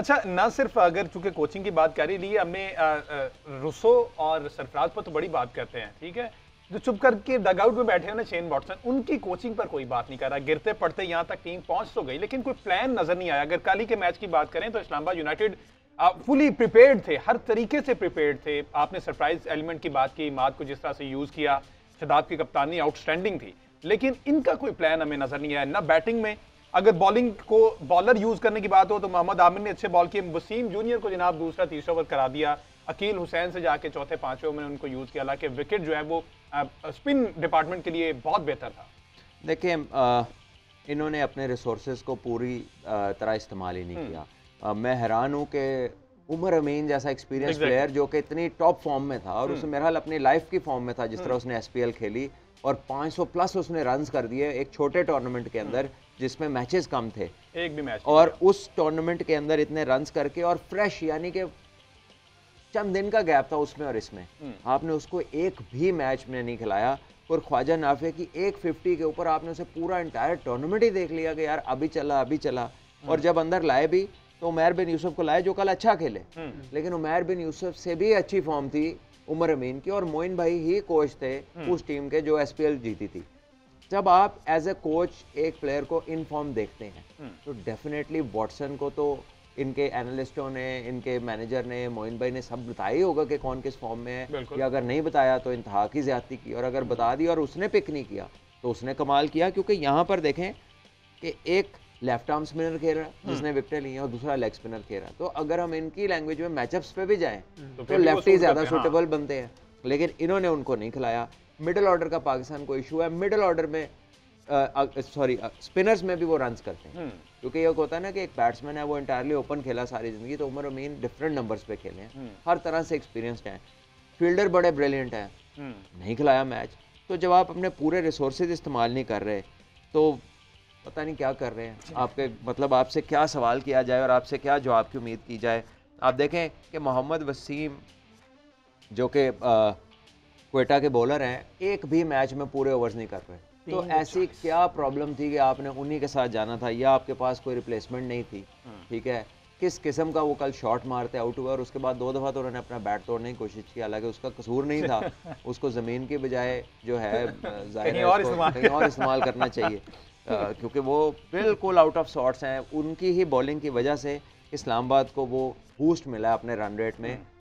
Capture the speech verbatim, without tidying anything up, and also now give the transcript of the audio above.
अच्छा, ना सिर्फ अगर चूंकि कोचिंग की बात करी लिए, हमने रुसो और सरफराज पर तो बड़ी बात करते हैं, ठीक है, जो चुप करके डगआउट में बैठे हैं ना, शेन वॉटसन, उनकी कोचिंग पर कोई बात नहीं कर रहा। गिरते पड़ते यहाँ तक टीम पहुंच तो गई, लेकिन कोई प्लान नजर नहीं आया। अगर कल के मैच की बात करें तो इस्लामाबाद यूनाइटेड फुली प्रिपेयर्ड थे, हर तरीके से प्रिपेयर्ड थे। आपने सरप्राइज एलिमेंट की बात की, इमाद को जिस तरह से यूज़ किया, शदाब की कप्तानी आउटस्टैंडिंग थी, लेकिन इनका कोई प्लान हमें नजर नहीं आया, ना बैटिंग में। अगर बॉलिंग को बॉलर यूज़ करने की बात हो तो मोहम्मद आमिर ने अच्छे बॉल किए, वसीम जूनियर को जनाब दूसरा तीसरा ओवर करा दिया, अकील हुसैन से जाके चौथे पाँचवें ओवर में उनको यूज़ किया, हालांकि विकेट जो है वो स्पिन डिपार्टमेंट के लिए बहुत बेहतर था। देखिए, इन्होंने अपने रिसोर्सेज को पूरी तरह इस्तेमाल ही नहीं किया। आ, मैं हैरान हूँ कि उमर अमीन जैसा एक्सपीरियंस प्लेयर जो कि इतनी टॉप फॉर्म में था और उसमें मेरा ख्याल अपनी लाइफ की फॉर्म में था, जिस तरह उसने एसपीएल खेली और पाँच सौ प्लस उसने रन्स कर दिए एक छोटे टूर्नामेंट के अंदर जिसमें मैचेस कम थे, एक भी मैच, और उस टूर्नामेंट के अंदर इतने रन्स करके और फ्रेश, यानी कि चंद दिन का गैप था उसमें और इसमें, आपने उसको एक भी मैच में नहीं खिलाया। और ख्वाजा नाफे की एक फिफ्टी के ऊपर आपने उसे पूरा इंटायर टूर्नामेंट ही देख लिया कि यार अभी चला अभी चला। और जब अंदर लाए भी तो उमेर बिन यूसुफ को लाए जो कल अच्छा खेले, लेकिन उमेर बिन यूसुफ से भी अच्छी फॉर्म थी उमर अमीन की, और मोइन भाई ही कोच थे उस टीम के जो एसपीएल जीती थी। जब आप एज ए कोच एक प्लेयर को इन फॉर्म देखते हैं तो डेफिनेटली वॉटसन को तो इनके एनालिस्टों ने, इनके मैनेजर ने, मोइन भाई ने सब बताया ही होगा कि कौन किस फॉर्म में है, या अगर नहीं बताया तो इंतहा की ज्यादती की, और अगर बता दी और उसने पिक नहीं किया तो उसने कमाल किया। क्योंकि यहाँ पर देखें कि एक लेफ्ट आर्म स्पिनर खेल रहा जिसने विकेटें ली हैं और दूसरा लेग स्पिनर खेल रहा, तो अगर हम इनकी लैंग्वेज में मैचअप्स पे भी जाएं तो, तो लेफ्टी ज़्यादा सूटेबल हाँ। बनते हैं, लेकिन इन्होंने उनको नहीं खिलाया। मिडिल ऑर्डर का पाकिस्तान को इशू है, मिडिल ऑर्डर में सॉरी स्पिनर्स में भी वो रन्स करते हैं, क्योंकि ये होता है ना कि एक बैट्समैन है वो इंटायरली ओपन खेला सारी जिंदगी, तो उमर अमीन डिफरेंट नंबर्स पे खेले हैं, हर तरह से एक्सपीरियंसड हैं, फील्डर बड़े ब्रिलियंट हैं, नहीं खिलाया मैच। तो जब आप अपने पूरे रिसोर्सेज इस्तेमाल नहीं कर रहे तो पता नहीं क्या कर रहे हैं। आपके मतलब आपसे क्या सवाल किया जाए और आपसे क्या जवाब की उम्मीद की जाए। आप देखें कि मोहम्मद वसीम जो कि क्वेटा के बॉलर हैं, एक भी मैच में पूरे ओवर्स नहीं कर रहे, तो ऐसी क्या प्रॉब्लम थी कि आपने उन्हीं के साथ जाना था, या आपके पास कोई रिप्लेसमेंट नहीं थी, ठीक है। किस किस्म का वो कल शॉट मारते आउट हुआ, और उसके बाद दो दफ़ा तो उन्होंने अपना बैट तोड़ने की कोशिश की, हालांकि उसका कसूर नहीं था, उसको ज़मीन के बजाय जो है जाहिर और इस्तेमाल करना चाहिए, Uh, क्योंकि वो बिल्कुल आउट ऑफ सॉर्ट्स हैं। उनकी ही बॉलिंग की वजह से इस्लामाबाद को वो बूस्ट मिला अपने रन रेट में,